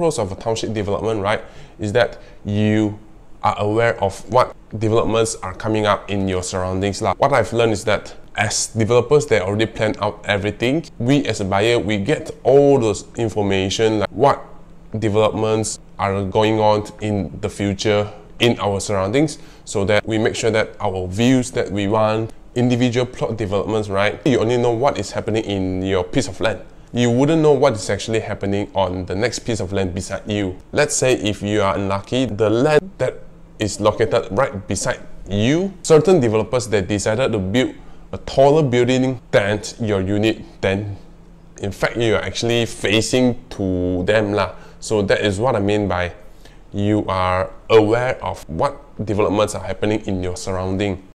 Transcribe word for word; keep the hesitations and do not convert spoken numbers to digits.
pros of a township development, right, is that you are aware of what developments are coming up in your surroundings. What I've learned is that as developers, they already plan out everything. We as a buyer, we get all those information, like what developments are going on in the future in our surroundings, so that we make sure that our views that we want, individual plot developments, right? You only know what is happening in your piece of land. You wouldn't know what is actually happening on the next piece of land beside you. Let's say if you are unlucky, the land that is located right beside you, certain developers, they decided to build a taller building than your unit, then in fact you are actually facing to them lah. So that is what I mean by you are aware of what developments are happening in your surrounding.